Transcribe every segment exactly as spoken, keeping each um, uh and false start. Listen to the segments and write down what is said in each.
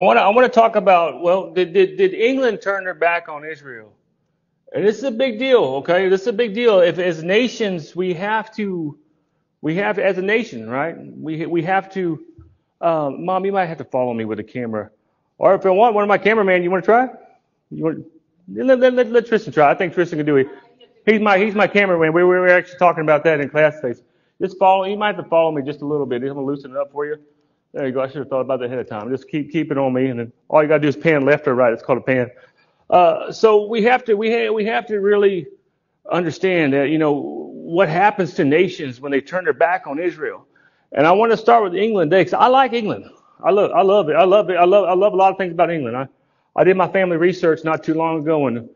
I want to I want to talk about, well, did, did did England turn their back on Israel? And this is a big deal, okay? This is a big deal. If as nations we have to, we have as a nation, right? We we have to. Um, Mom, you might have to follow me with a camera, or if I want one of my cameramen, you want to try? You want? Let let let, let Tristan try. I think Tristan can do it. He's my he's my cameraman. We, we were actually talking about that in class space. Just follow. You might have to follow me just a little bit. I'm gonna loosen it up for you. There you go. I should have thought about that ahead of time. Just keep keep it on me, and then all you gotta do is pan left or right. It's called a pan. Uh, so we have to we have we have to really understand that, you know, what happens to nations when they turn their back on Israel. And I want to start with England today, because I like England. I love I love it. I love it. I love I love a lot of things about England. I I did my family research not too long ago, and of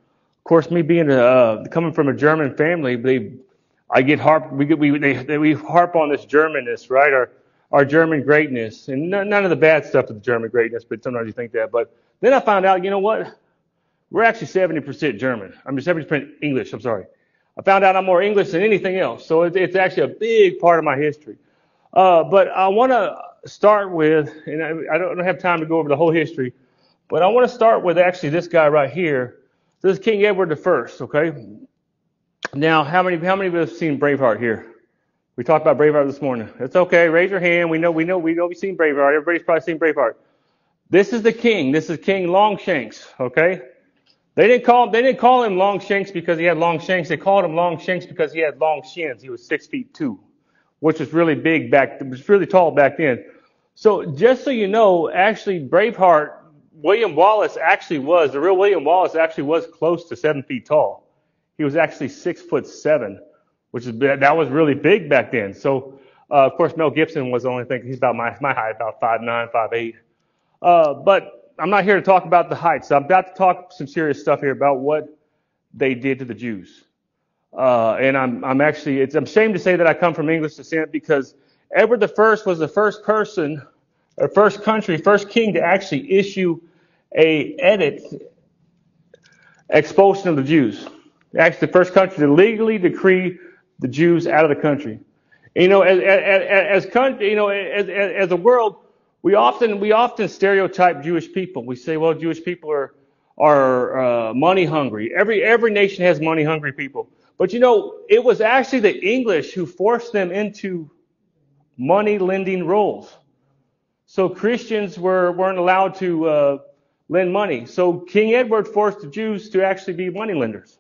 course, me being uh coming from a German family, they I get harp we get we they, they we harp on this Germanness, right? Our Our German greatness, and none of the bad stuff with the German greatness, but sometimes you think that. But then I found out, you know what? We're actually seventy percent German. I'm just seventy percent English. I'm sorry. I found out I'm more English than anything else. So it's, it's actually a big part of my history. Uh, but I want to start with, and I, I don't have time to go over the whole history, but I want to start with actually this guy right here. This is King Edward the First. Okay. Now, how many how many of us have seen Braveheart here? We talked about Braveheart this morning. It's okay. Raise your hand. We know, we know, we know we've seen Braveheart. Everybody's probably seen Braveheart. This is the king. This is King Longshanks. Okay. They didn't call, they didn't call him Longshanks because he had long shanks. They called him Longshanks because he had long shins. He was six feet two, which was really big back, was really tall back then. So just so you know, actually Braveheart, William Wallace actually was, the real William Wallace actually was close to seven feet tall. He was actually six foot seven. Which is that was really big back then. So, uh, of course, Mel Gibson was the only thing. He's about my my height, about five nine, five eight. Uh, but I'm not here to talk about the heights. I'm about to talk some serious stuff here about what they did to the Jews. Uh, and I'm I'm actually it's I'm ashamed to say that I come from English descent, because Edward the First was the first person, or first country, first king to actually issue a edict expulsion of the Jews. Actually, the first country to legally decree the Jews out of the country. You know, as as as country, you know, as as a world, we often we often stereotype Jewish people. We say, well, Jewish people are are uh, money hungry. Every every nation has money hungry people. But you know, it was actually the English who forced them into money lending roles. So Christians were weren't allowed to uh, lend money. So King Edward forced the Jews to actually be money lenders.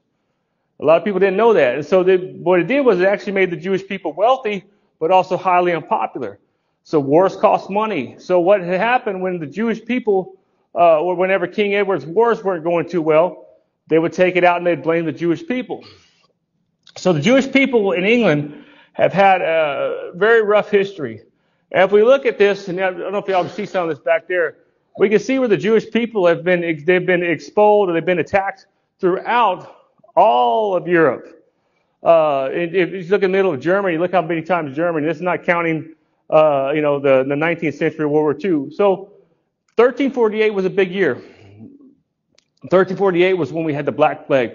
A lot of people didn't know that. And so they, what it did was it actually made the Jewish people wealthy, but also highly unpopular. So wars cost money. So what had happened when the Jewish people, uh, or whenever King Edward's wars weren't going too well, they would take it out and they'd blame the Jewish people. So the Jewish people in England have had a very rough history. And if we look at this, and I don't know if y'all can see some of this back there, we can see where the Jewish people have been, they've been expelled or they've been attacked throughout all of Europe. Uh, if you look in the middle of Germany, look how many times Germany, this is not counting, uh, you know, the, the nineteenth century, World War Two. So thirteen forty-eight was a big year. thirteen forty-eight was when we had the Black Plague.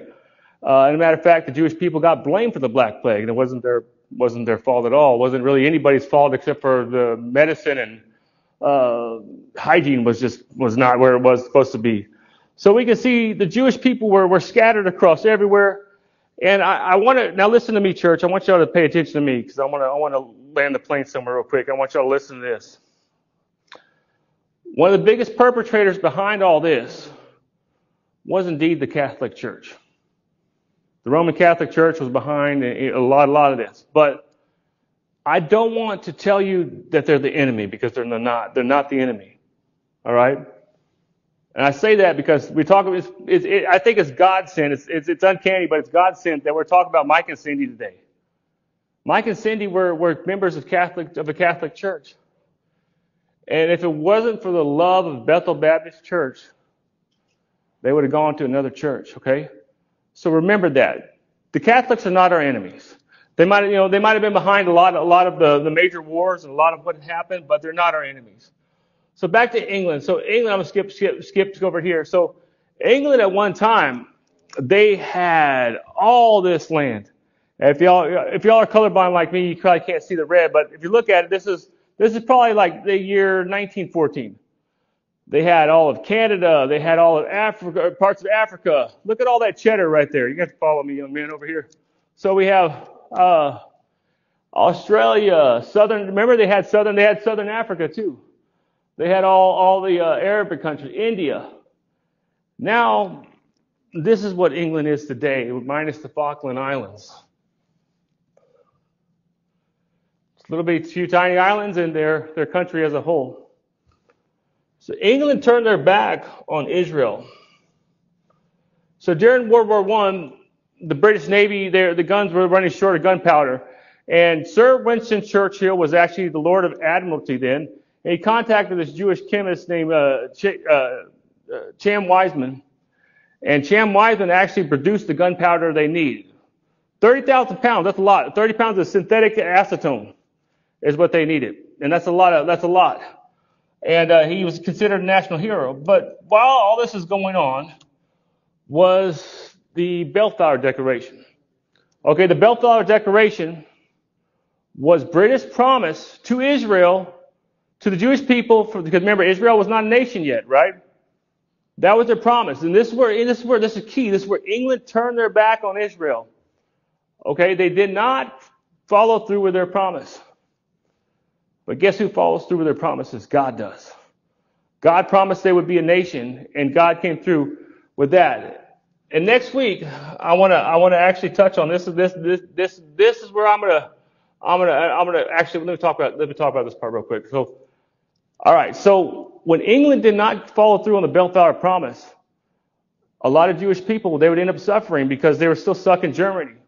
Uh, and a matter of fact, the Jewish people got blamed for the Black Plague, and it wasn't their, wasn't their fault at all. It wasn't really anybody's fault except for the medicine, and uh, hygiene was just, was not where it was supposed to be. So we can see the Jewish people were, were scattered across everywhere. And I, I want to, now listen to me, church. I want y'all to pay attention to me, because I want to I want to land the plane somewhere real quick. I want y'all to listen to this. One of the biggest perpetrators behind all this was indeed the Catholic Church. The Roman Catholic Church was behind a lot, a lot of this. But I don't want to tell you that they're the enemy, because they're not. They're not the enemy. All right? And I say that because we talk about, it's, it's, it, I think it's God's sin. It's, it's, it's uncanny, but it's God's sin that we're talking about Mike and Cindy today. Mike and Cindy were, were members of Catholic, of a Catholic church. And if it wasn't for the love of Bethel Baptist Church, they would have gone to another church. Okay. So remember that the Catholics are not our enemies. They might, you know, they might have been behind a lot, a lot of the, the major wars and a lot of what happened, but they're not our enemies. So back to England. So England, I'm going to skip, skip, skip over here. So England at one time, they had all this land. And if y'all, if y'all are colorblind like me, you probably can't see the red, but if you look at it, this is, this is probably like the year nineteen fourteen. They had all of Canada. They had all of Africa, parts of Africa. Look at all that cheddar right there. You got to follow me, young man, over here. So we have uh, Australia, southern. Remember, they had southern. They had southern Africa too. They had all all the uh, Arabic countries, India. Now, this is what England is today, minus the Falkland Islands. It's a little bit, few tiny islands in their their country as a whole. So England turned their back on Israel. So during World War One, the British Navy, their, the guns were running short of gunpowder. And Sir Winston Churchill was actually the Lord of Admiralty then. And he contacted this Jewish chemist named uh, Ch- uh, uh, Chaim Weizmann. And Chaim Weizmann actually produced the gunpowder they needed. thirty thousand pounds, that's a lot. thirty pounds of synthetic acetone is what they needed. And that's a lot. Of, that's a lot. And uh, he was considered a national hero. But while all this is going on was the Balfour Declaration. Okay, the Balfour Declaration was British promise to Israel, to the Jewish people, for, because remember, Israel was not a nation yet, right? That was their promise. And this is where, this is where, this is key. This is where England turned their back on Israel. Okay, they did not follow through with their promise. But guess who follows through with their promises? God does. God promised they would be a nation, and God came through with that. And next week, I want to I want to actually touch on this. This this this this is where I'm gonna I'm gonna I'm gonna actually let me talk about let me talk about this part real quick. So, all right. So when England did not follow through on the Balfour promise, a lot of Jewish people they would end up suffering because they were still stuck in Germany.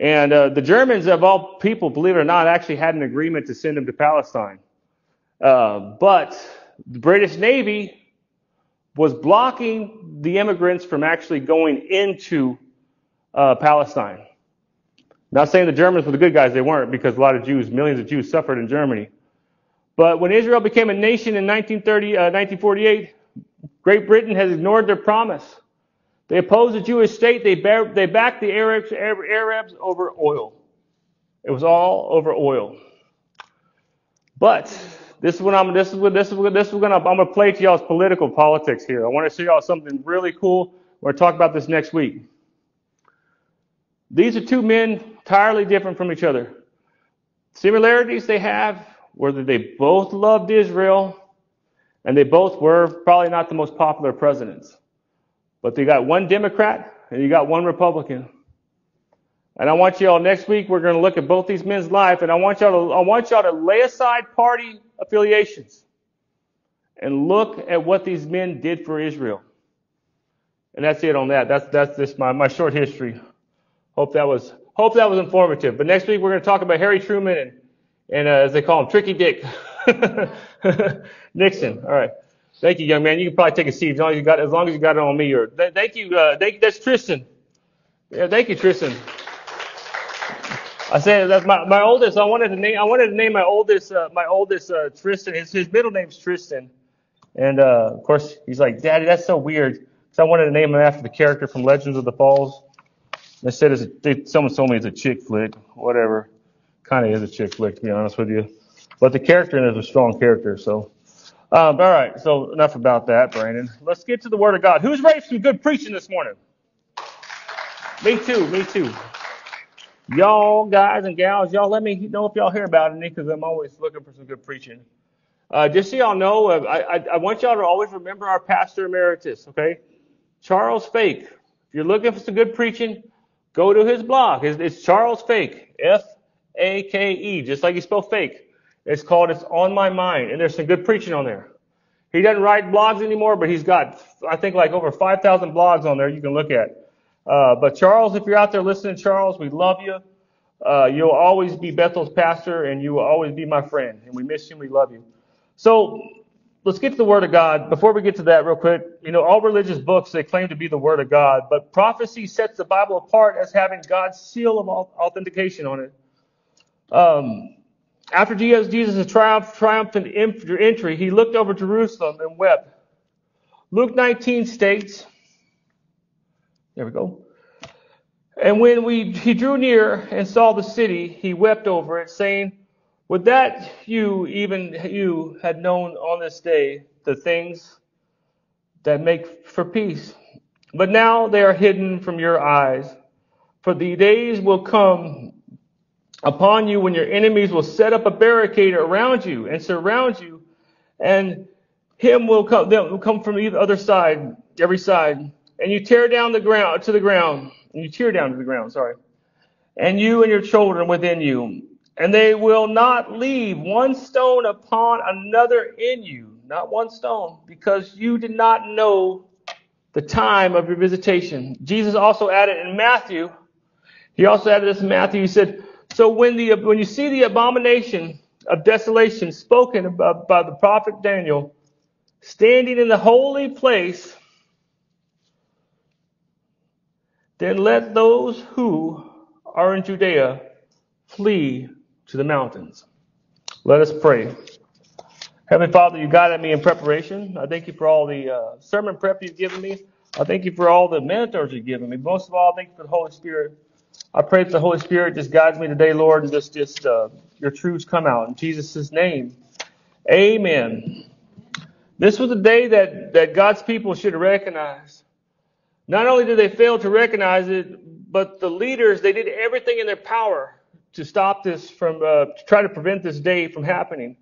And uh, the Germans, of all people, believe it or not, actually had an agreement to send them to Palestine. Uh, but the British Navy was blocking the immigrants from actually going into uh, Palestine. Not saying the Germans were the good guys. They weren't, because a lot of Jews, millions of Jews suffered in Germany. But when Israel became a nation in nineteen thirty, uh, nineteen forty-eight, Great Britain has ignored their promise. They opposed the Jewish state. They bear, they backed the Arabs, Arabs over oil. It was all over oil. But this is what I'm. This is what this is what this is going to. I'm going to play to y'all's political politics here. I want to show y'all something really cool. We're going to talk about this next week. These are two men entirely different from each other. Similarities they have were that they both loved Israel, and they both were probably not the most popular presidents. But they got one Democrat and you got one Republican. And I want you all next week, we're going to look at both these men's life. And I want y'all to, I want y'all to lay aside party affiliations and look at what these men did for Israel. And that's it on that. That's, that's just my, my short history. Hope that was, hope that was informative. But next week we're going to talk about Harry Truman and, and uh, as they call him, Tricky Dick. Nixon. All right. Thank you, young man. You can probably take a seat as long as you got, as long as you got it on me. Or th- thank you. Uh, thank, that's Tristan. Yeah, thank you, Tristan. I said that's my, my oldest. I wanted to name I wanted to name my oldest uh, my oldest uh, Tristan. His his middle name's Tristan, and uh, of course he's like, Daddy, that's so weird. So I wanted to name him after the character from Legends of the Falls. They said it's a, they, someone told me it's a chick flick. Whatever, kind of is a chick flick to be honest with you. But the character in it is a strong character, so. Um, all right, so enough about that, Brandon. Let's get to the Word of God. Who's ready for some good preaching this morning? Me too, me too. Y'all, guys and gals, y'all let me know if y'all hear about it, because I'm always looking for some good preaching. Uh, just so y'all know, I, I, I want y'all to always remember our pastor emeritus, okay? Charles Fake. If you're looking for some good preaching, go to his blog. It's, it's Charles Fake, F A K E, just like you spell fake. It's called It's On My Mind, and there's some good preaching on there. He doesn't write blogs anymore, but he's got, I think, like over five thousand blogs on there you can look at. Uh, but Charles, if you're out there listening, Charles, we love you. Uh, you'll always be Bethel's pastor, and you will always be my friend. And we miss you, we love you. So let's get to the Word of God. Before we get to that real quick, you know, all religious books, they claim to be the Word of God, but prophecy sets the Bible apart as having God's seal of authentication on it. Um... After Jesus' triumph, triumphant entry, he looked over Jerusalem and wept. Luke nineteen states, there we go. And when we, he drew near and saw the city, he wept over it, saying, would that you, even you, had known on this day the things that make for peace. But now they are hidden from your eyes. For the days will come upon you when your enemies will set up a barricade around you and surround you, and him will come, them will come from either other side, every side, and you tear down the ground to the ground, and you tear down to the ground, sorry, and you and your children within you, and they will not leave one stone upon another in you, not one stone, because you did not know the time of your visitation. Jesus also added in Matthew, he also added this in Matthew, he said, so when the when you see the abomination of desolation spoken about by the prophet Daniel, standing in the holy place, then let those who are in Judea flee to the mountains. Let us pray. Heavenly Father, you guided me in preparation. I thank you for all the uh, sermon prep you've given me. I thank you for all the mentors you've given me. Most of all, thank you for the Holy Spirit. I pray that the Holy Spirit just guides me today, Lord, and just, just uh, your truths come out. In Jesus' name, amen. This was a day that, that God's people should have recognized. Not only did they fail to recognize it, but the leaders, they did everything in their power to stop this from, uh, to try to prevent this day from happening.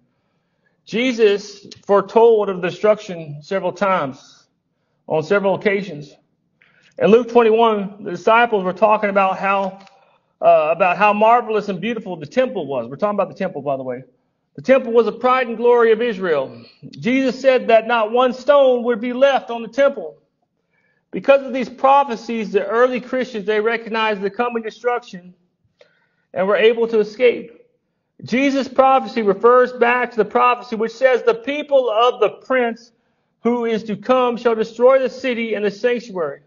Jesus foretold of destruction several times, on several occasions. In Luke twenty-one, the disciples were talking about how, uh, about how marvelous and beautiful the temple was. We're talking about the temple, by the way. The temple was the pride and glory of Israel. Jesus said that not one stone would be left on the temple. Because of these prophecies, the early Christians, they recognized the coming destruction and were able to escape. Jesus' prophecy refers back to the prophecy which says, the people of the prince who is to come shall destroy the city and the sanctuary.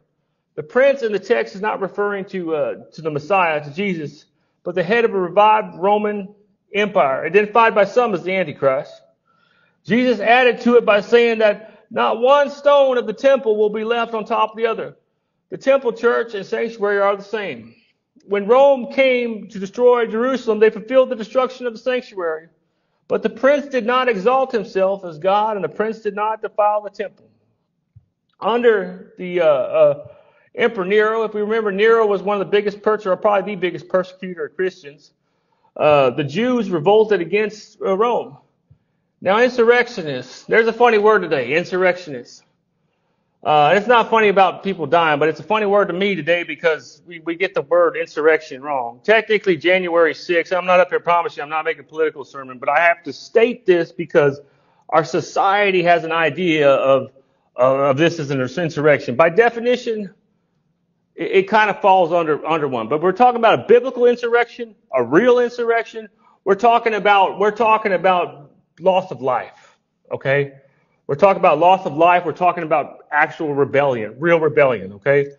The prince in the text is not referring to, uh, to the Messiah, to Jesus, but the head of a revived Roman Empire, identified by some as the Antichrist. Jesus added to it by saying that not one stone of the temple will be left on top of the other. The temple, church, and sanctuary are the same. When Rome came to destroy Jerusalem, they fulfilled the destruction of the sanctuary. But the prince did not exalt himself as God, and the prince did not defile the temple. Under the uh, uh, Emperor Nero, if we remember, Nero was one of the biggest persecutor, or probably the biggest persecutor of Christians. Uh, the Jews revolted against uh, Rome. Now, insurrectionists, there's a funny word today, insurrectionists. Uh, it's not funny about people dying, but it's a funny word to me today because we, we get the word insurrection wrong. Technically, January sixth, I'm not up here promising I'm not making a political sermon, but I have to state this because our society has an idea of, of, of this as an insurrection. By definition, it kind of falls under under one, but we're talking about a biblical insurrection, a real insurrection. We're talking about we're talking about loss of life, okay? We're talking about loss of life. We're talking about actual rebellion, real rebellion, okay?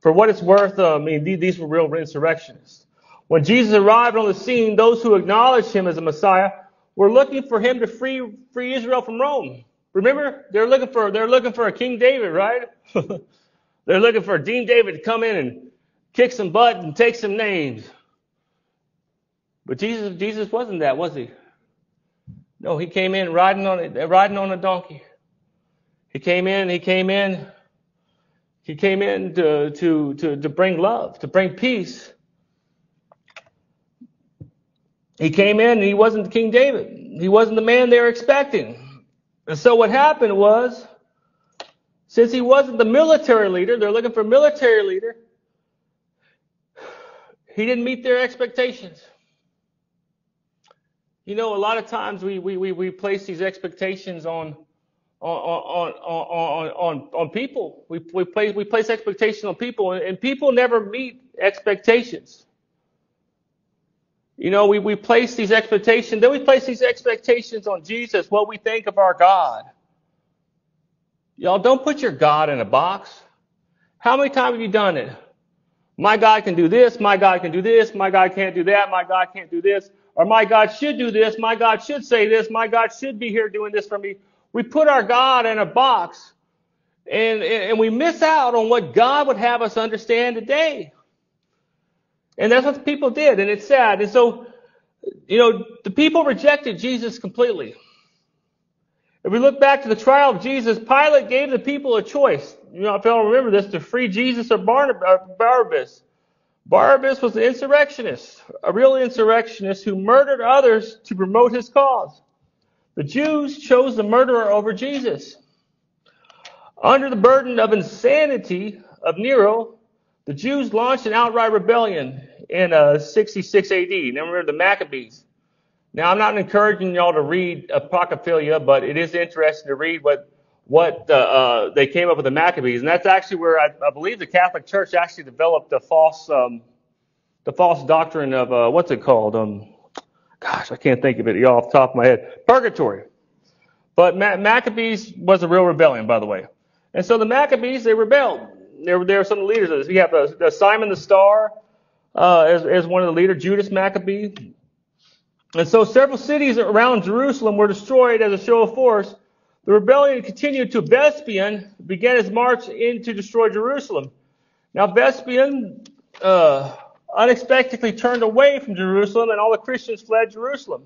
For what it's worth, uh, I mean, these were real insurrectionists. When Jesus arrived on the scene, those who acknowledged him as a Messiah were looking for him to free free Israel from Rome. Remember, they're looking for they're looking for a King David, right? They're looking for Dean David to come in and kick some butt and take some names. But Jesus, Jesus wasn't that, was he? No, he came in riding on a, riding on a donkey. He came in, he came in, he came in to, to, to, to bring love, to bring peace. He came in and he wasn't King David. He wasn't the man they were expecting. And so what happened was, since he wasn't the military leader, they're looking for a military leader, he didn't meet their expectations. You know, a lot of times we we we, we place these expectations on on on on on, on people. We we place we place expectations on people, and people never meet expectations. You know, we, we place these expectations, then we place these expectations on Jesus, what we think of our God. Y'all, don't put your God in a box. How many times have you done it? My God can do this. My God can do this. My God can't do that. My God can't do this. Or my God should do this. My God should say this. My God should be here doing this for me. We put our God in a box, and, and we miss out on what God would have us understand today. And that's what the people did, and it's sad. And so, you know, the people rejected Jesus completely. If we look back to the trial of Jesus, Pilate gave the people a choice. You know, if y'all remember this, to free Jesus or Barnabas. Barnabas was an insurrectionist, a real insurrectionist who murdered others to promote his cause. The Jews chose the murderer over Jesus. Under the burden of insanity of Nero, the Jews launched an outright rebellion in uh, sixty-six A D. Now remember the Maccabees. Now, I'm not encouraging y'all to read Apocrypha, but it is interesting to read what what uh, uh, they came up with the Maccabees, and that's actually where I, I believe the Catholic Church actually developed the false um, the false doctrine of uh, what's it called? Um, gosh, I can't think of it y'all off the top of my head. Purgatory. But Ma- Maccabees was a real rebellion, by the way, and so the Maccabees, they rebelled. There were there were some of the leaders of this. We have the, the Simon the Star uh, as as one of the leaders, Judas Maccabee. And so several cities around Jerusalem were destroyed as a show of force. The rebellion continued to Vespasian, began his march in to destroy Jerusalem. Now Vespasian uh, unexpectedly turned away from Jerusalem, and all the Christians fled Jerusalem.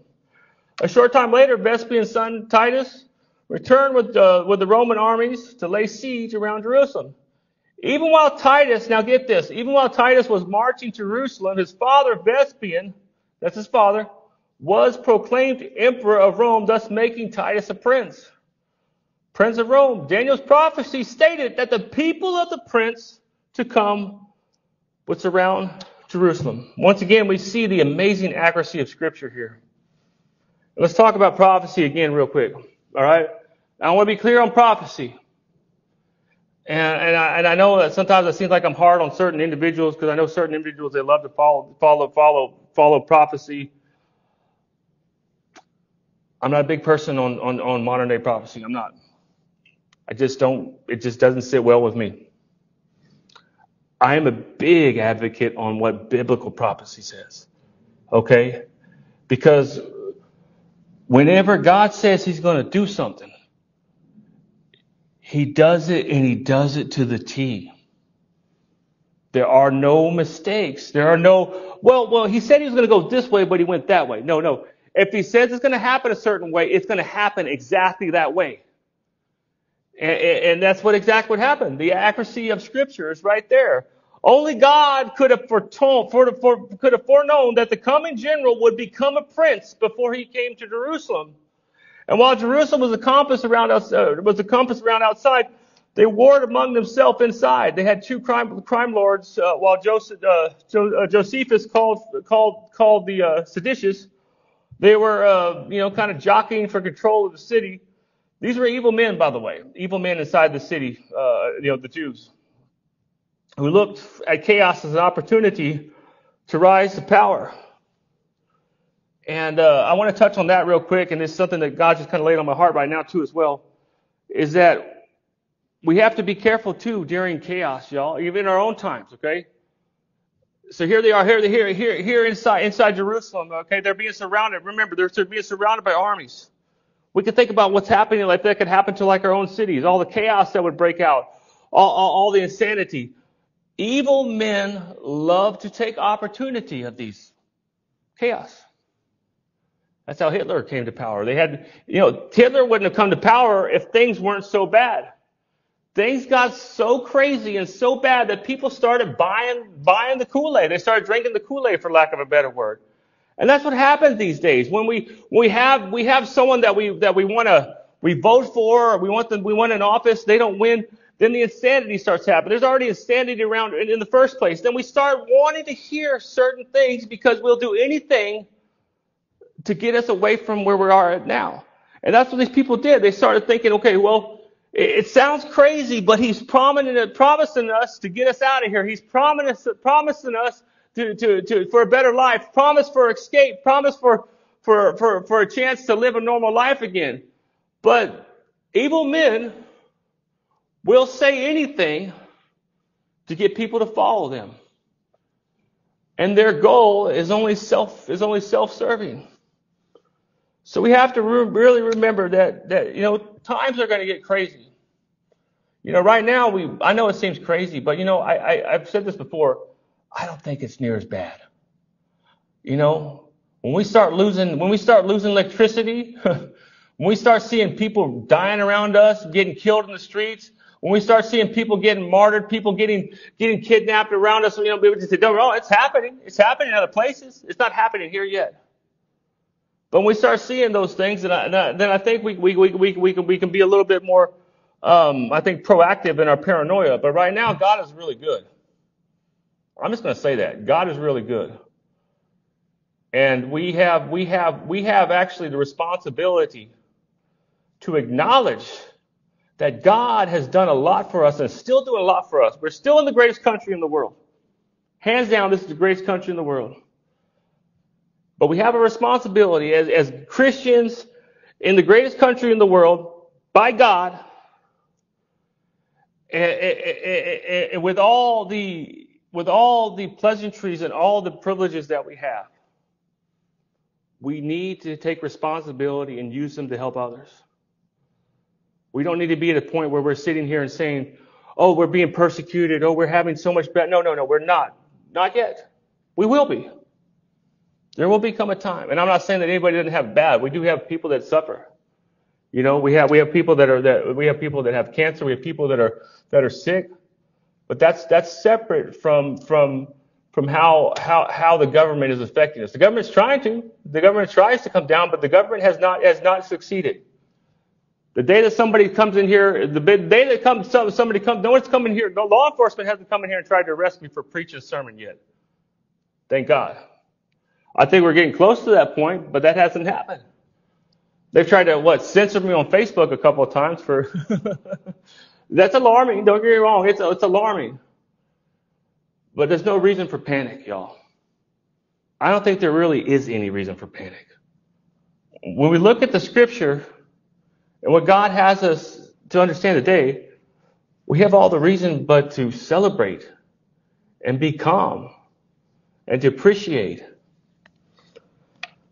A short time later, Vespasian's son Titus returned with, uh, with the Roman armies to lay siege around Jerusalem. Even while Titus, now get this, even while Titus was marching to Jerusalem, his father Vespasian, that's his father, was proclaimed emperor of Rome, thus making Titus a prince. Prince of Rome. Daniel's prophecy stated that the people of the prince to come would surround Jerusalem. Once again, we see the amazing accuracy of Scripture here. Let's talk about prophecy again real quick. All right? I want to be clear on prophecy. And, and, I, and I know that sometimes it seems like I'm hard on certain individuals, because I know certain individuals, they love to follow, follow, follow, follow prophecy. I'm not a big person on, on, on modern day prophecy. I'm not. I just don't, it just doesn't sit well with me. I am a big advocate on what biblical prophecy says. Okay? Because whenever God says he's going to do something, he does it, and he does it to the T. There are no mistakes. There are no, well, well, he said he was going to go this way, but he went that way. No, no. If he says it's going to happen a certain way, it's going to happen exactly that way. And, and that's what exactly what happened. The accuracy of Scripture is right there. Only God could have foretold, for, for, could have foreknown that the coming general would become a prince before he came to Jerusalem. And while Jerusalem was a compass around us, uh, was a compass around outside, they warred among themselves inside. They had two crime crime lords. Uh, while Joseph, uh, jo- uh, Josephus called called called the uh, seditious. They were, uh, you know, kind of jockeying for control of the city. These were evil men, by the way, evil men inside the city, uh, you know, the Jews, who looked at chaos as an opportunity to rise to power. And uh, I want to touch on that real quick, and it's something that God just kind of laid on my heart right now, too, as well, is that we have to be careful, too, during chaos, y'all, even in our own times, okay? So here they are, here, here, here, here inside, inside Jerusalem. Okay, they're being surrounded. Remember, they're, they're being surrounded by armies. We can think about what's happening, like that could happen to like our own cities, all the chaos that would break out, all, all, all the insanity. Evil men love to take opportunity of these chaos. That's how Hitler came to power. They had, you know, Hitler wouldn't have come to power if things weren't so bad. Things got so crazy and so bad that people started buying buying the Kool-Aid. They started drinking the Kool-Aid, for lack of a better word. And that's what happens these days. When we we have we have someone that we that we want to we vote for, or we want them we want an office, they don't win, then the insanity starts happening. There's already insanity around in, in the first place. Then we start wanting to hear certain things because we'll do anything to get us away from where we are now. And that's what these people did. They started thinking, okay, well, it sounds crazy, but he's promising us to get us out of here. He's promising us to, to, to, for a better life, promise for escape, promise for, for, for, for a chance to live a normal life again. But evil men will say anything to get people to follow them. And their goal is only self, is only self-serving. So we have to re- really remember that, that, you know, times are going to get crazy. You know, right now, we I know it seems crazy, but, you know, I, I, I've said this before. I don't think it's near as bad. You know, when we start losing, when we start losing electricity, When we start seeing people dying around us, getting killed in the streets, when we start seeing people getting martyred, people getting getting kidnapped around us, you know, we just say, oh, it's happening. It's happening in other places. It's not happening here yet. But when we start seeing those things, and I, and I, then I think we we we we we can we can be a little bit more, um, I think, proactive in our paranoia. But right now, God is really good. I'm just going to say that God is really good, and we have we have we have actually the responsibility to acknowledge that God has done a lot for us and still doing a lot for us. We're still in the greatest country in the world. Hands down, this is the greatest country in the world. But we have a responsibility as, as Christians in the greatest country in the world, by God, and, and, and with all the with all the pleasantries and all the privileges that we have, we need to take responsibility and use them to help others. We don't need to be at a point where we're sitting here and saying, oh, we're being persecuted. Oh, we're having so much bad. No, no, no, we're not. Not yet. We will be. There will become a time. And I'm not saying that anybody doesn't have bad. We do have people that suffer. You know, we have, we have people that are, that we have people that have cancer. We have people that are, that are sick. But that's, that's separate from, from, from how, how, how the government is affecting us. The government's trying to, the government tries to come down, but the government has not, has not succeeded. The day that somebody comes in here, the day that comes, somebody comes, no one's coming here. No law enforcement hasn't come in here and tried to arrest me for preaching a sermon yet. Thank God. I think we're getting close to that point, but that hasn't happened. They've tried to, what, censor me on Facebook a couple of times for, that's alarming. Don't get me wrong. It's, it's alarming, but there's no reason for panic, y'all. I don't think there really is any reason for panic. When we look at the scripture, and what God has us to understand today, we have all the reason but to celebrate and be calm and to appreciate.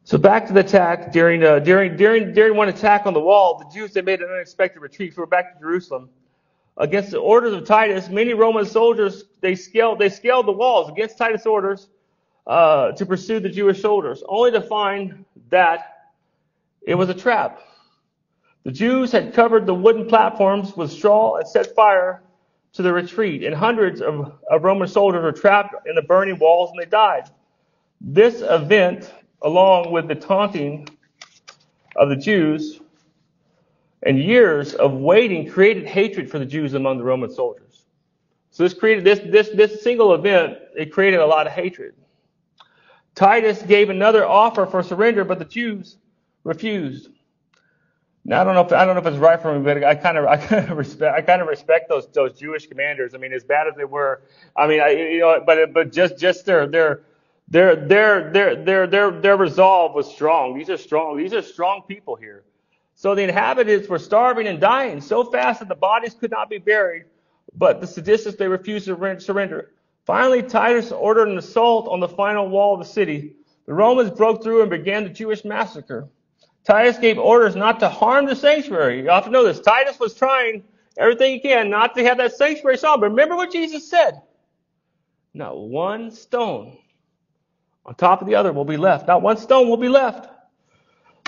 So back to the attack during uh, during during during one attack on the wall, the Jews, they made an unexpected retreat. So we're back to Jerusalem. Against the orders of Titus, many Roman soldiers they scaled they scaled the walls against Titus' orders uh, to pursue the Jewish soldiers, only to find that it was a trap. The Jews had covered the wooden platforms with straw and set fire to the retreat, and hundreds of, of Roman soldiers were trapped in the burning walls and they died. This event, along with the taunting of the Jews and years of waiting, created hatred for the Jews among the Roman soldiers. So this created this this this single event, it created a lot of hatred. Titus gave another offer for surrender, but the Jews refused. Now, I don't know if I don't know if it's right for me, but I kind of I kind of respect I kind of respect those those Jewish commanders. I mean, as bad as they were, I mean, I, you know, but but just just their their their their their their their their resolve was strong. These are strong. These are strong people here. So the inhabitants were starving and dying so fast that the bodies could not be buried. But the seditions, they refused to surrender. Finally, Titus ordered an assault on the final wall of the city. The Romans broke through and began the Jewish massacre. Titus gave orders not to harm the sanctuary. You often know this. Titus was trying everything he can not to have that sanctuary saw. But remember what Jesus said. Not one stone on top of the other will be left. Not one stone will be left.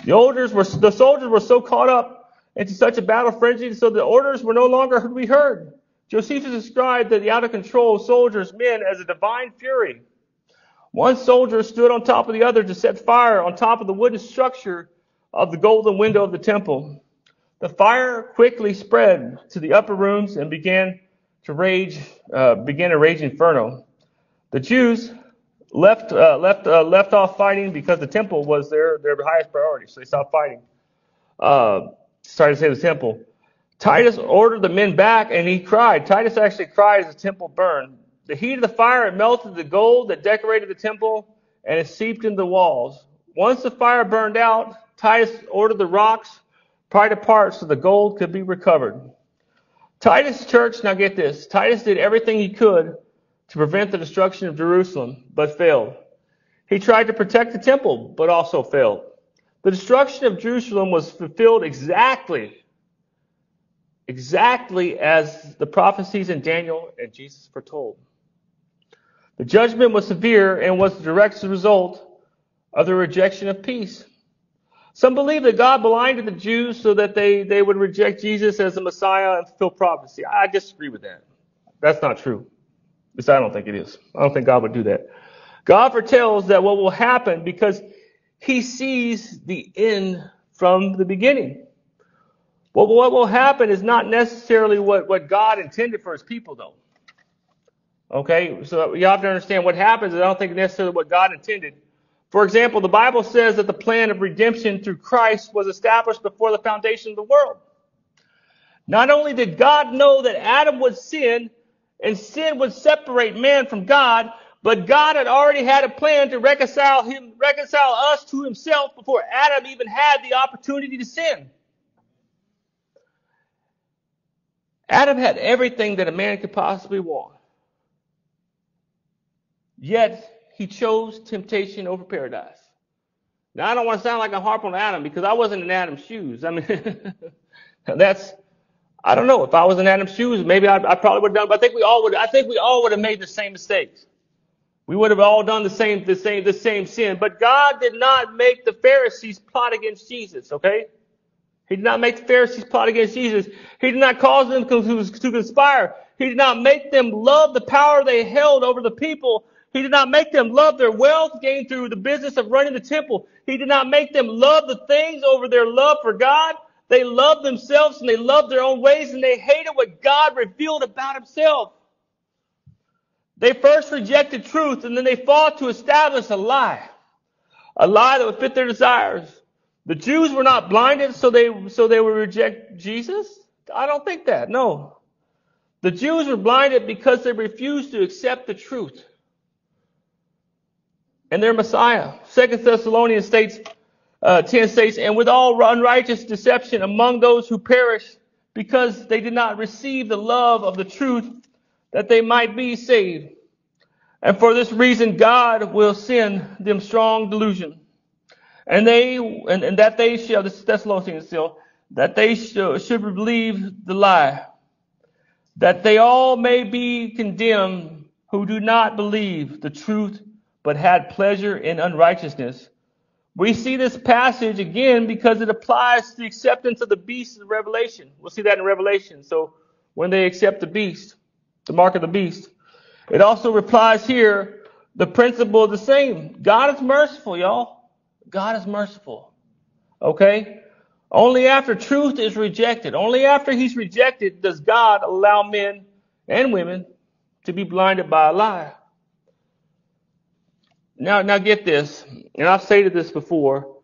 The orders were, the soldiers were so caught up into such a battle frenzy, so the orders were no longer to be heard. Josephus described the out of control soldiers, men, as a divine fury. One soldier stood on top of the other to set fire on top of the wooden structure of the golden window of the temple. The fire quickly spread to the upper rooms and began to rage, uh, began a rage inferno. The Jews left, uh, left, uh, left off fighting because the temple was their, their highest priority. So they stopped fighting. Uh, started to save the temple. Titus ordered the men back and he cried. Titus actually cried as the temple burned. The heat of the fire had melted the gold that decorated the temple and it seeped into the walls. Once the fire burned out, Titus ordered the rocks pried apart so the gold could be recovered. Titus' church, now get this, Titus did everything he could to prevent the destruction of Jerusalem, but failed. He tried to protect the temple, but also failed. The destruction of Jerusalem was fulfilled exactly, exactly as the prophecies in Daniel and Jesus foretold. The judgment was severe and was the direct result of the rejection of peace. Some believe that God lied to the Jews so that they, they would reject Jesus as the Messiah and fulfill prophecy. I disagree with that. That's not true. At least I don't think it is. I don't think God would do that. God foretells that what will happen because he sees the end from the beginning. Well, what will happen is not necessarily what, what God intended for his people, though. Okay, so you have to understand what happens is I don't think necessarily what God intended. For example, the Bible says that the plan of redemption through Christ was established before the foundation of the world. Not only did God know that Adam would sin, and sin would separate man from God, but God had already had a plan to reconcile him, reconcile us to himself before Adam even had the opportunity to sin. Adam had everything that a man could possibly want. Yet, he chose temptation over paradise. Now, I don't want to sound like I harp on Adam because I wasn't in Adam's shoes. I mean, that's, I don't know. If I was in Adam's shoes, maybe I, I probably would have done, but I think we all would, I think we all would have made the same mistakes. We would have all done the same, the same, the same sin. But God did not make the Pharisees plot against Jesus, okay? He did not make the Pharisees plot against Jesus. He did not cause them to conspire. He did not make them love the power they held over the people. He did not make them love their wealth gained through the business of running the temple. He did not make them love the things over their love for God. They loved themselves and they loved their own ways and they hated what God revealed about himself. They first rejected truth and then they fought to establish a lie. A lie that would fit their desires. The Jews were not blinded, so they so they would reject Jesus? I don't think that, no. The Jews were blinded because they refused to accept the truth and their Messiah. Second Thessalonians states, uh, ten states, and with all unrighteous deception among those who perish because they did not receive the love of the truth that they might be saved. And for this reason, God will send them strong delusion. And they, and, and that they shall, this is Thessalonians still, that they should, should believe the lie, that they all may be condemned who do not believe the truth, but had pleasure in unrighteousness. We see this passage again because it applies to the acceptance of the beast in Revelation. We'll see that in Revelation. So when they accept the beast, the mark of the beast, it also replies here, the principle of the same. God is merciful, y'all. God is merciful, okay? Only after truth is rejected, only after he's rejected does God allow men and women to be blinded by a lie. Now, now get this, and I've stated this before,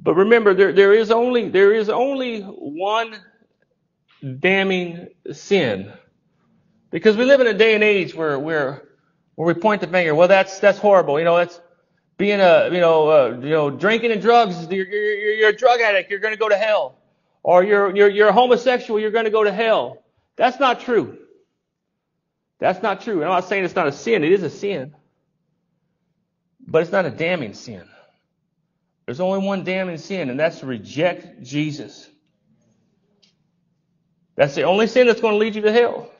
but remember there there is only there is only one damning sin, because we live in a day and age where where where we point the finger. Well, that's that's horrible, you know that's. Being a, you know, uh, you know, drinking and drugs, you're, you're, you're a drug addict, you're going to go to hell. Or you're, you're, you're a homosexual, you're going to go to hell. That's not true. That's not true. And I'm not saying it's not a sin. It is a sin. But it's not a damning sin. There's only one damning sin, and that's to reject Jesus. That's the only sin that's going to lead you to hell.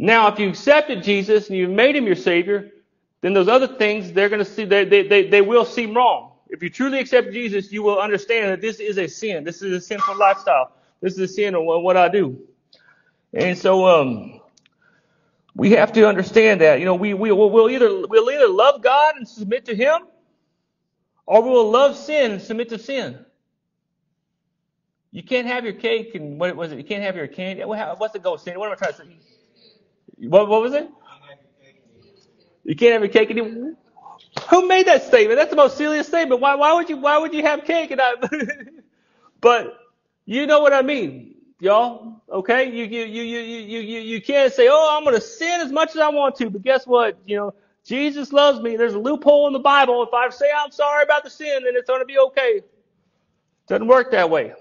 Now, if you accepted Jesus and you made him your Savior, then those other things, they're going to see, they, they, they, they will seem wrong. If you truly accept Jesus, you will understand that this is a sin. This is a sinful lifestyle. This is a sin of what I do. And so, um, we have to understand that, you know, we, we will, we'll either, we'll either love God and submit to him, or we will love sin and submit to sin. You can't have your cake and what was it? You can't have your candy. What's the goal, Sandy? What am I trying to say? What, what was it? You can't have your cake anymore. Who made that statement? That's the most serious statement. Why, why would you, why would you have cake? And I, but you know what I mean, y'all. Okay. You, you, you, you, you, you, you can't say, oh, I'm going to sin as much as I want to, but guess what? You know, Jesus loves me. There's a loophole in the Bible. If I say I'm sorry about the sin, then it's going to be okay. Doesn't work that way.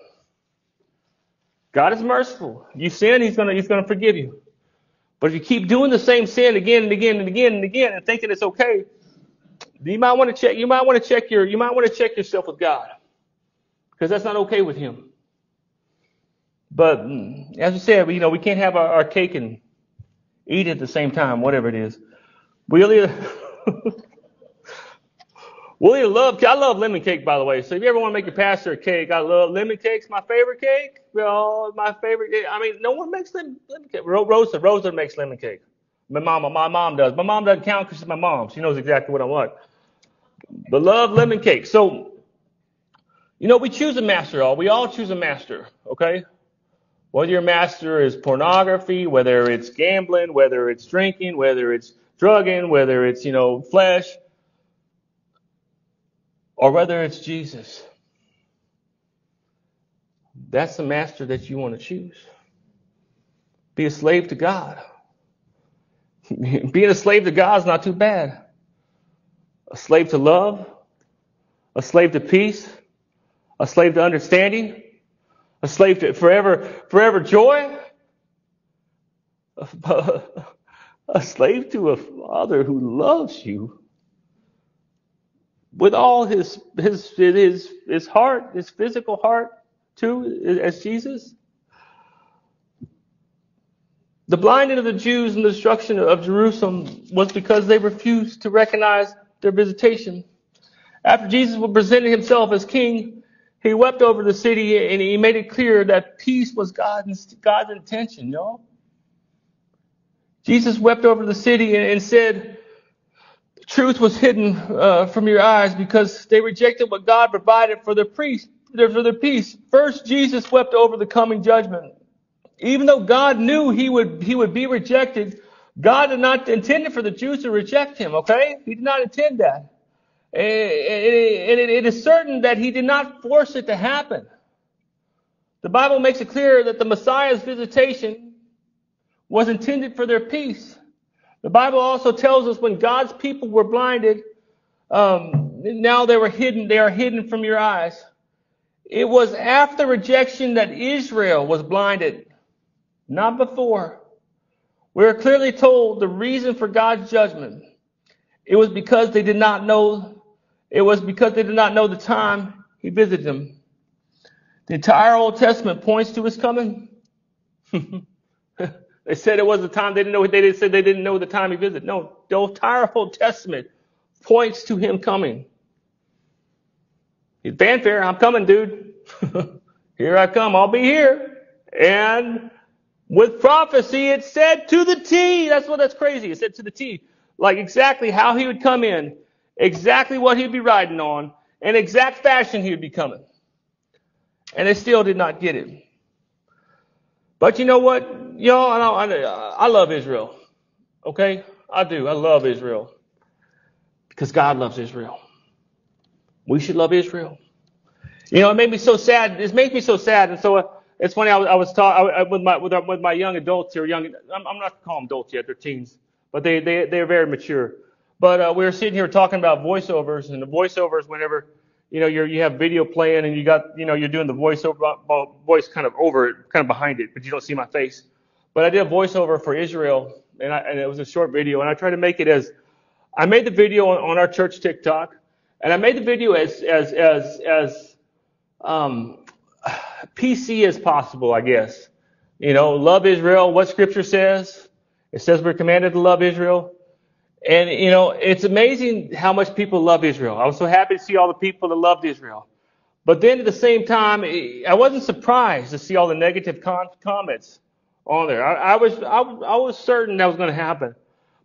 God is merciful. You sin, he's going to, he's going to forgive you. But if you keep doing the same sin again and again and again and again and thinking it's okay, you might want to check, you might want to check your, you might want to check yourself with God, because that's not okay with him. But as we said, you know, we can't have our, our cake and eat it at the same time, whatever it is. We'll either, We'll either love, I love lemon cake, by the way. So if you ever want to make your pastor a cake, I love lemon cakes. My favorite cake. Oh, my favorite. I mean, no one makes lemon, lemon cake. Rosa, Rosa makes lemon cake. My mama, my mom does. My mom doesn't count because she's my mom. She knows exactly what I want. But love lemon cake. So, you know, we choose a master all. We all choose a master, okay? Whether your master is pornography, whether it's gambling, whether it's drinking, whether it's drugging, whether it's, you know, flesh, or whether it's Jesus. That's the master that you want to choose. Be a slave to God. Being a slave to God is not too bad. A slave to love, a slave to peace, a slave to understanding, a slave to forever, forever joy, a, a slave to a Father who loves you with all his, his, his, his heart, his physical heart too, as Jesus. The blinding of the Jews and the destruction of Jerusalem was because they refused to recognize their visitation. After Jesus presented himself as king, he wept over the city and he made it clear that peace was God's, God's intention, y'all. Jesus wept over the city and said, the truth was hidden uh, from your eyes because they rejected what God provided for their, priest, for their peace. First, Jesus wept over the coming judgment. Even though God knew he would he would be rejected, God did not intend for the Jews to reject him, okay? He did not intend that. And it, it, it is certain that he did not force it to happen. The Bible makes it clear that the Messiah's visitation was intended for their peace. The Bible also tells us when God's people were blinded, um, now they were hidden, they are hidden from your eyes. It was after rejection that Israel was blinded. Not before. We are clearly told the reason for God's judgment. It was because they did not know. It was because they did not know the time he visited them. The entire Old Testament points to his coming. They said it was the time they didn't know. They said they didn't know the time he visited. No, the entire Old Testament points to him coming. It's fanfare. I'm coming, dude. Here I come. I'll be here. And with prophecy, it said to the T. That's what that's crazy. It said to the T. Like exactly how he would come in, exactly what he'd be riding on, and exact fashion he would be coming. And they still did not get it. But you know what, y'all? I, I, I love Israel. Okay? I do. I love Israel. Because God loves Israel. We should love Israel. You know, it made me so sad. It makes me so sad. And so... Uh, It's funny. I was, I was talking with my with, our, with my young adults here. Young, I'm, I'm not calling them adults yet; they're teens, but they they they're very mature. But uh, we were sitting here talking about voiceovers, and the voiceovers. Whenever you know you you have video playing, and you got you know you're doing the voiceover voice kind of over it, kind of behind it, but you don't see my face. But I did a voiceover for Israel, and I, and it was a short video, and I tried to make it as I made the video on, on our church TikTok, and I made the video as as as as um. P C as possible, I guess. You know, love Israel, what scripture says. It says we're commanded to love Israel. And, you know, it's amazing how much people love Israel. I was so happy to see all the people that loved Israel. But then at the same time, I wasn't surprised to see all the negative con- comments on there. I, I was I, I was certain that was going to happen.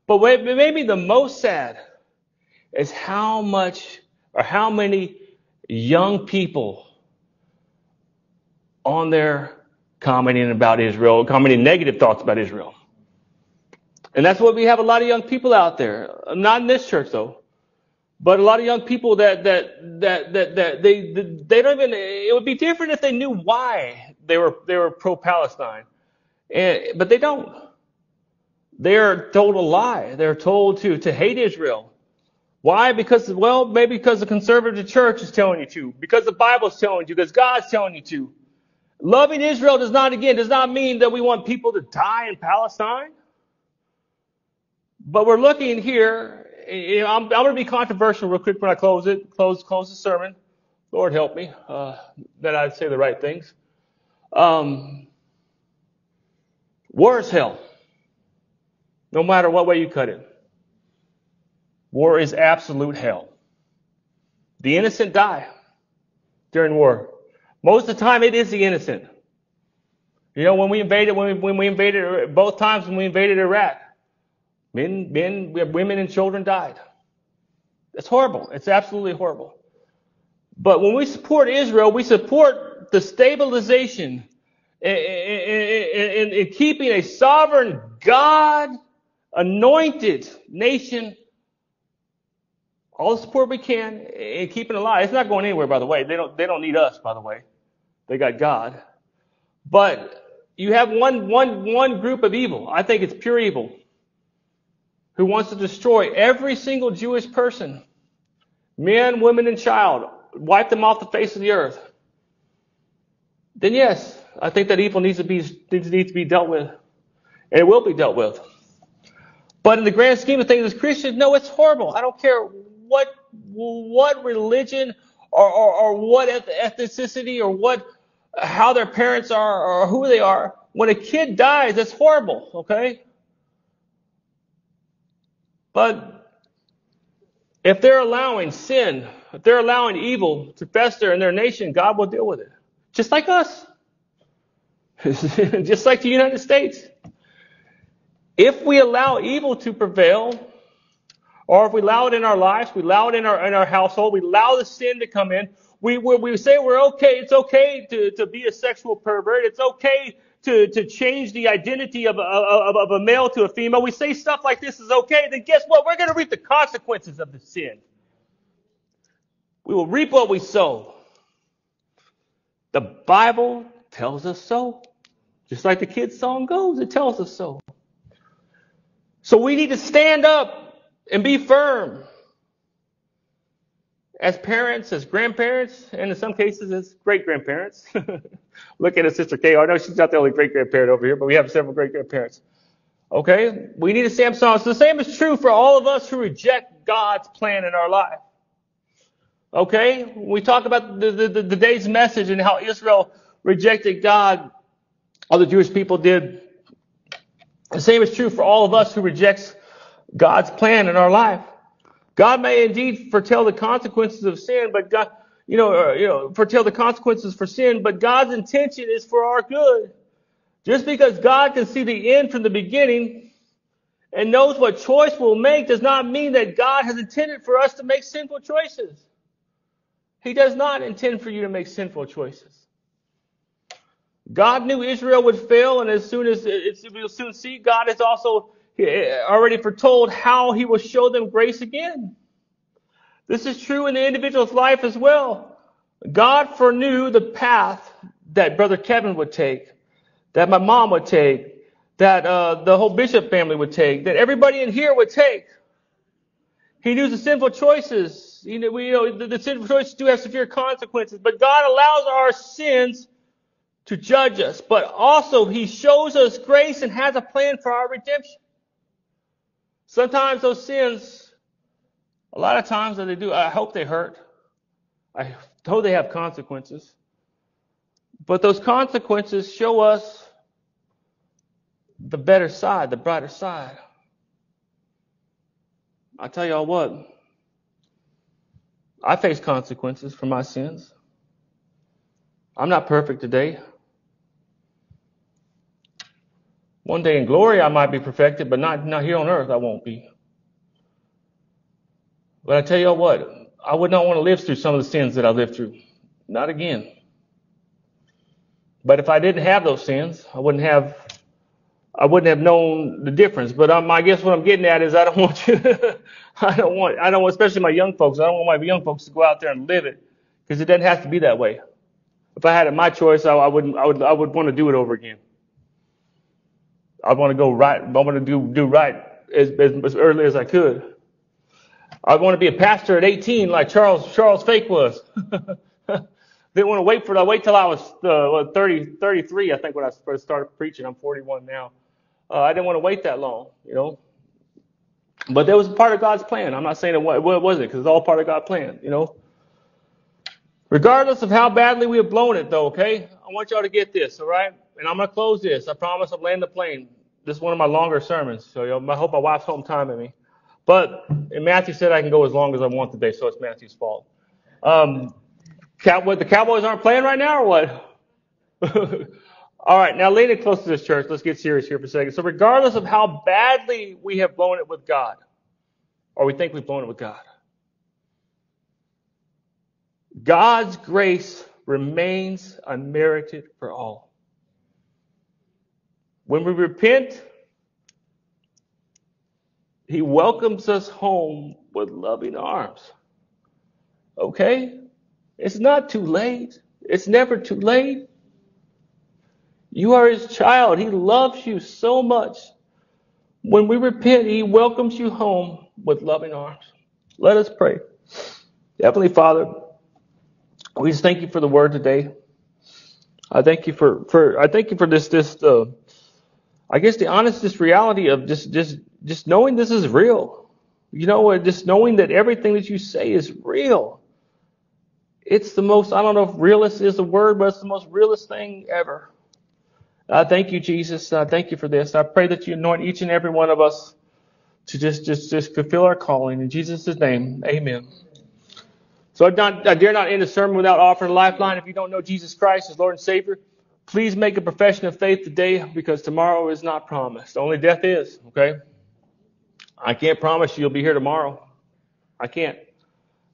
But what made me the most sad is how much or how many young people on there commenting about Israel, commenting negative thoughts about Israel. And that's what we have a lot of young people out there. Not in this church though, but a lot of young people that that that that, that they they don't even. It would be different if they knew why they were they were pro-Palestine, and but they don't. They are told a lie. They're told to to hate Israel. Why? Because well, maybe because the conservative church is telling you to, because the Bible's telling you, because God's telling you to. Loving Israel does not, again, does not mean that we want people to die in Palestine. But we're looking here. I'm, I'm going to be controversial real quick when I close it, close, close the sermon. Lord help me uh, that I say the right things. Um, war is hell. No matter what way you cut it. War is absolute hell. The innocent die during war. Most of the time, it is the innocent. You know, when we invaded, when we, when we invaded, both times when we invaded Iraq, men, men, women, and children died. It's horrible. It's absolutely horrible. But when we support Israel, we support the stabilization and, and, and, and keeping a sovereign, God-anointed nation. All the support we can and keeping it alive. It's not going anywhere, by the way. They don't, they don't need us, by the way. They got God. But you have one, one, one group of evil. I think it's pure evil, who wants to destroy every single Jewish person, men, women, and child, wipe them off the face of the earth. Then yes, I think that evil needs to be, needs, needs to be dealt with, and it will be dealt with. But in the grand scheme of things, as Christians, no, it's horrible. I don't care what, what religion or, or, or what ethnicity or what, how their parents are or who they are. When a kid dies, that's horrible, okay? But if they're allowing sin, if they're allowing evil to fester in their nation, God will deal with it. Just like us. Just like the United States. If we allow evil to prevail, or if we allow it in our lives, we allow it in our in our household, we allow the sin to come in, we we, we say we're okay, it's okay to, to be a sexual pervert, it's okay to, to change the identity of a, of, of a male to a female, we say stuff like this is okay, then guess what? We're going to reap the consequences of the sin. We will reap what we sow. The Bible tells us so. Just like the kids' song goes, it tells us so. So we need to stand up and be firm as parents, as grandparents, and in some cases as great-grandparents. Look at his sister Kay. I know she's not the only great-grandparent over here, but we have several great-gramparents. Okay? We need to stand strong. So the same is true for all of us who reject God's plan in our life. Okay? We talk about the, the, the today's message and how Israel rejected God, all the Jewish people did. The same is true for all of us who rejects God's plan in our life. God may indeed foretell the consequences of sin, but God, you know, or, you know, foretell the consequences for sin, but God's intention is for our good. Just because God can see the end from the beginning and knows what choice we'll make does not mean that God has intended for us to make sinful choices. He does not intend for you to make sinful choices. God knew Israel would fail, and as soon as we'll soon see, God has also already foretold how he will show them grace again. This is true in the individual's life as well. God foreknew the path that Brother Kevin would take, that my mom would take, that uh, the whole Bishop family would take, that everybody in here would take. He knew the sinful choices. You know, we, you know the, the sinful choices do have severe consequences, but God allows our sins to judge us, but also he shows us grace and has a plan for our redemption. Sometimes those sins, a lot of times that they do, I hope they hurt. I hope they have consequences. But those consequences show us the better side, the brighter side. I tell y'all what, I face consequences for my sins. I'm not perfect today. One day in glory I might be perfected, but not, not here on earth I won't be. But I tell you what, I would not want to live through some of the sins that I lived through. Not again. But if I didn't have those sins, I wouldn't have I wouldn't have known the difference. But um, I guess what I'm getting at is I don't want you I don't want I don't want especially my young folks, I don't want my young folks to go out there and live it, because it doesn't have to be that way. If I had it my choice, I, I wouldn't I would I would want to do it over again. I want to go right. I want to do do right as, as as early as I could. I want to be a pastor at eighteen, like Charles Charles Fake was. Didn't want to wait for. I wait till I was uh, thirty, thirty-three, I think, when I first started preaching. I'm forty-one now. Uh, I didn't want to wait that long, you know. But that was part of God's plan. I'm not saying it, it wasn't, because it's all part of God's plan, you know. Regardless of how badly we have blown it, though, okay, I want y'all to get this, all right? And I'm going to close this. I promise I'm landing the plane. This is one of my longer sermons, so I hope my wife's home timing me. But and Matthew said I can go as long as I want today, so it's Matthew's fault. Um, Cowboy, the Cowboys aren't playing right now or what? All right, now leaning close to this, church, let's get serious here for a second. So regardless of how badly we have blown it with God, or we think we've blown it with God, God's grace remains unmerited for all. When we repent, he welcomes us home with loving arms. Okay? It's not too late. It's never too late. You are his child. He loves you so much. When we repent, he welcomes you home with loving arms. Let us pray. Heavenly Father, we just thank you for the word today. I thank you for, for I thank you for this this uh, I guess the honest this reality of just just just knowing this is real. You know, just knowing that everything that you say is real. It's the most, I don't know if realist is the word, but it's the most realist thing ever. I thank you, Jesus. I thank you for this. I pray that you anoint each and every one of us to just just, just fulfill our calling. In Jesus' name, amen. So I, not, I dare not end a sermon without offering a lifeline. If you don't know Jesus Christ as Lord and Savior, please make a profession of faith today, because tomorrow is not promised. Only death is, okay? I can't promise you you'll be here tomorrow. I can't.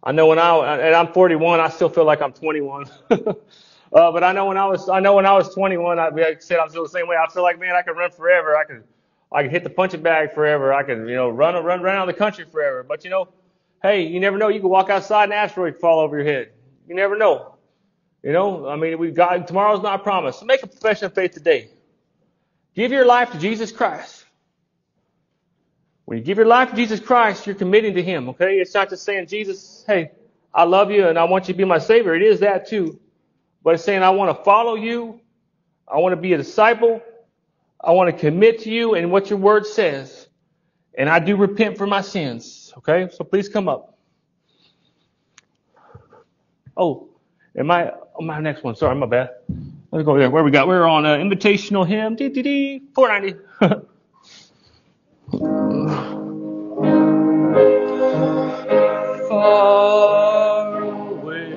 I know when I, and I'm forty-one, I still feel like I'm twenty-one. uh, but I know when I was, I know when I was twenty-one, I, I said I'm still the same way. I feel like, man, I could run forever. I could, I could hit the punching bag forever. I could, you know, run, run, run out of the country forever. But you know, hey, you never know. You could walk outside and an asteroid could fall over your head. You never know. You know, I mean, we've got, tomorrow's not promised. So make a profession of faith today. Give your life to Jesus Christ. When you give your life to Jesus Christ, you're committing to him, okay? It's not just saying, Jesus, hey, I love you and I want you to be my Savior. It is that too. But it's saying, I want to follow you. I want to be a disciple. I want to commit to you and what your word says. And I do repent for my sins, okay? So please come up. Oh, and my, oh, my next one. Sorry, my bad. Let's go there. Where we got? We're on uh, Invitational Hymn. Dee, dee, dee, four ninety. Far away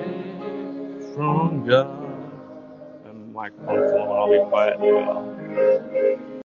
from God. The microphone's on, I'll be quiet.